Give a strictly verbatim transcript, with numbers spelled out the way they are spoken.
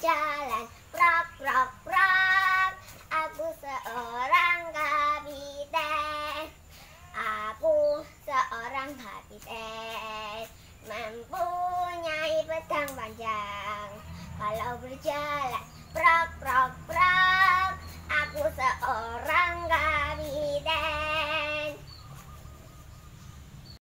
berjalan prok prok prok. Aku seorang kapiten, aku seorang kapiten, mempunyai pedang panjang. Kalau berjalan